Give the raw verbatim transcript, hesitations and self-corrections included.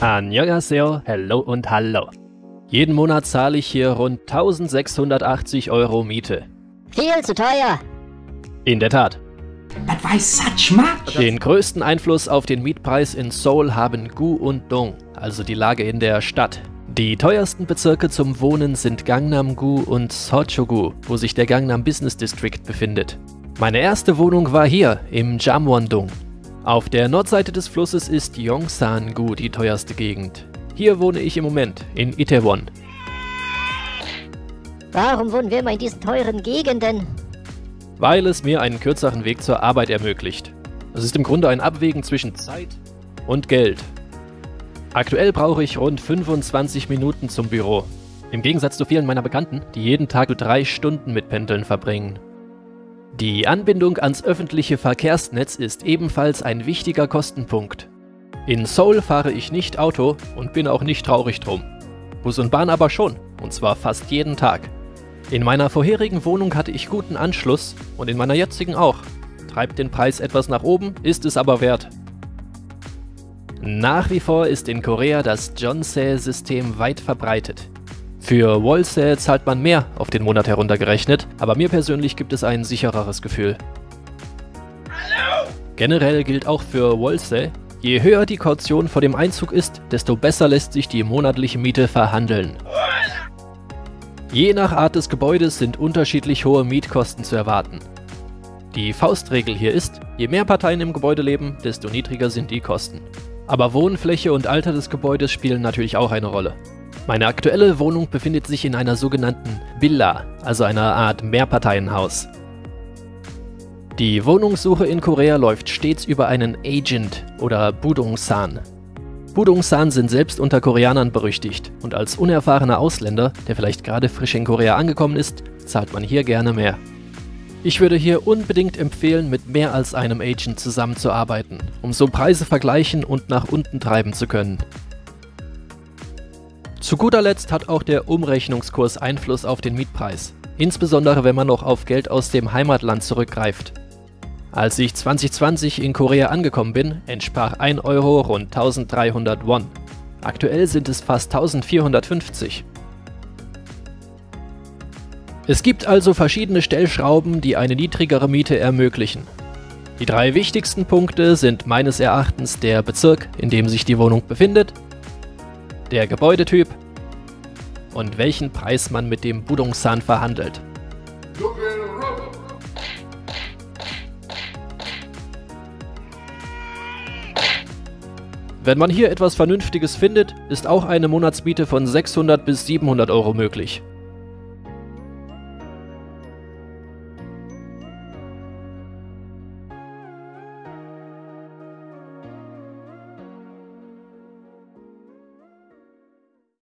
Annyeonghaseyo, hello und hallo. Jeden Monat zahle ich hier rund tausendsechshundertachtzig Euro Miete. Viel zu teuer. In der Tat. But why such much? Den größten Einfluss auf den Mietpreis in Seoul haben Gu und Dong, also die Lage in der Stadt. Die teuersten Bezirke zum Wohnen sind Gangnam-gu und Seocho-gu, wo sich der Gangnam Business District befindet. Meine erste Wohnung war hier, im Jamwon-dong. Auf der Nordseite des Flusses ist Yongsan-gu die teuerste Gegend. Hier wohne ich im Moment, in Itaewon. Warum wohnen wir immer in diesen teuren Gegenden? Weil es mir einen kürzeren Weg zur Arbeit ermöglicht. Es ist im Grunde ein Abwägen zwischen Zeit und Geld. Aktuell brauche ich rund fünfundzwanzig Minuten zum Büro. Im Gegensatz zu vielen meiner Bekannten, die jeden Tag drei Stunden mit Pendeln verbringen. Die Anbindung ans öffentliche Verkehrsnetz ist ebenfalls ein wichtiger Kostenpunkt. In Seoul fahre ich nicht Auto und bin auch nicht traurig drum. Bus und Bahn aber schon, und zwar fast jeden Tag. In meiner vorherigen Wohnung hatte ich guten Anschluss und in meiner jetzigen auch. Treibt den Preis etwas nach oben, ist es aber wert. Nach wie vor ist in Korea das Jeonse-System weit verbreitet. Für Weolse zahlt man mehr auf den Monat heruntergerechnet, aber mir persönlich gibt es ein sichereres Gefühl. Hallo. Generell gilt auch für Weolse, je höher die Kaution vor dem Einzug ist, desto besser lässt sich die monatliche Miete verhandeln. Je nach Art des Gebäudes sind unterschiedlich hohe Mietkosten zu erwarten. Die Faustregel hier ist, je mehr Parteien im Gebäude leben, desto niedriger sind die Kosten. Aber Wohnfläche und Alter des Gebäudes spielen natürlich auch eine Rolle. Meine aktuelle Wohnung befindet sich in einer sogenannten Villa, also einer Art Mehrparteienhaus. Die Wohnungssuche in Korea läuft stets über einen Agent oder Budongsan. Budongsan sind selbst unter Koreanern berüchtigt und als unerfahrener Ausländer, der vielleicht gerade frisch in Korea angekommen ist, zahlt man hier gerne mehr. Ich würde hier unbedingt empfehlen, mit mehr als einem Agent zusammenzuarbeiten, um so Preise vergleichen und nach unten treiben zu können. Zu guter Letzt hat auch der Umrechnungskurs Einfluss auf den Mietpreis, insbesondere wenn man noch auf Geld aus dem Heimatland zurückgreift. Als ich zwanzig zwanzig in Korea angekommen bin, entsprach ein Euro rund dreizehnhundert Won. Aktuell sind es fast vierzehnhundertfünfzig. Es gibt also verschiedene Stellschrauben, die eine niedrigere Miete ermöglichen. Die drei wichtigsten Punkte sind meines Erachtens der Bezirk, in dem sich die Wohnung befindet, der Gebäudetyp und welchen Preis man mit dem Budongsan verhandelt. Wenn man hier etwas Vernünftiges findet, ist auch eine Monatsmiete von sechshundert bis siebenhundert Euro möglich.